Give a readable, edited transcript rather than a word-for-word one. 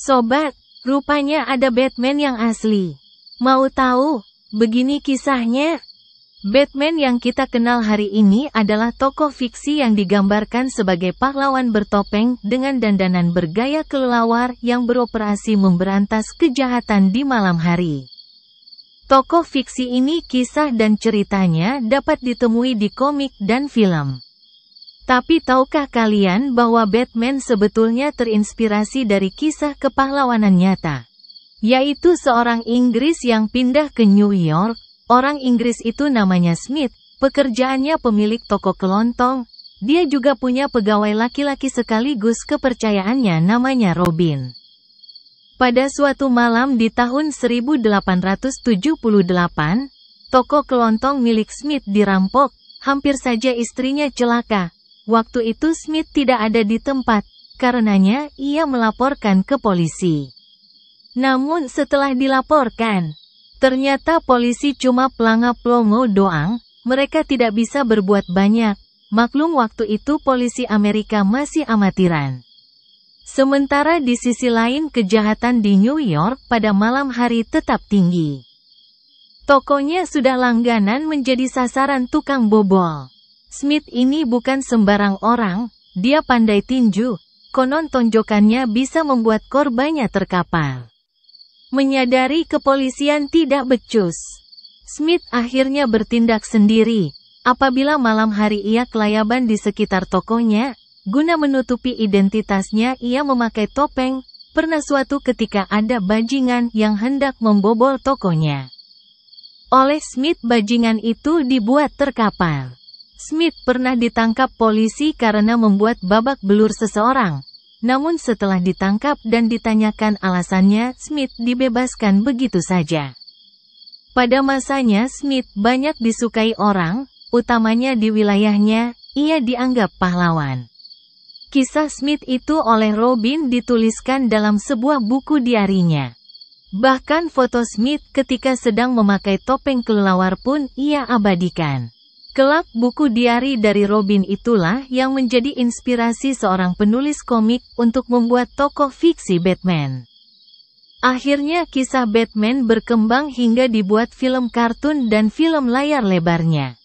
Sobat, rupanya ada Batman yang asli. Mau tahu? Begini kisahnya. Batman yang kita kenal hari ini adalah tokoh fiksi yang digambarkan sebagai pahlawan bertopeng dengan dandanan bergaya kelelawar yang beroperasi memberantas kejahatan di malam hari. Tokoh fiksi ini kisah dan ceritanya dapat ditemui di komik dan film. Tapi tahukah kalian bahwa Batman sebetulnya terinspirasi dari kisah kepahlawanan nyata? Yaitu seorang Inggris yang pindah ke New York. Orang Inggris itu namanya Smith, pekerjaannya pemilik toko kelontong. Dia juga punya pegawai laki-laki sekaligus kepercayaannya namanya Robin. Pada suatu malam di tahun 1878, toko kelontong milik Smith dirampok, hampir saja istrinya celaka. Waktu itu Smith tidak ada di tempat, karenanya ia melaporkan ke polisi. Namun setelah dilaporkan, ternyata polisi cuma pelanga-pelongo doang, mereka tidak bisa berbuat banyak. Maklum waktu itu polisi Amerika masih amatiran. Sementara di sisi lain kejahatan di New York pada malam hari tetap tinggi. Tokonya sudah langganan menjadi sasaran tukang bobol. Smith ini bukan sembarang orang, dia pandai tinju, konon tonjokannya bisa membuat korbannya terkapar. Menyadari kepolisian tidak becus, Smith akhirnya bertindak sendiri. Apabila malam hari ia kelayaban di sekitar tokonya, guna menutupi identitasnya, ia memakai topeng. Pernah suatu ketika ada bajingan yang hendak membobol tokonya. Oleh Smith, bajingan itu dibuat terkapar. Smith pernah ditangkap polisi karena membuat babak belur seseorang. Namun setelah ditangkap dan ditanyakan alasannya, Smith dibebaskan begitu saja. Pada masanya, Smith banyak disukai orang, utamanya di wilayahnya. Ia dianggap pahlawan. Kisah Smith itu oleh Robin dituliskan dalam sebuah buku diarinya. Bahkan foto Smith ketika sedang memakai topeng kelelawar pun ia abadikan. Kelak buku diari dari Robin itulah yang menjadi inspirasi seorang penulis komik untuk membuat tokoh fiksi Batman. Akhirnya kisah Batman berkembang hingga dibuat film kartun dan film layar lebarnya.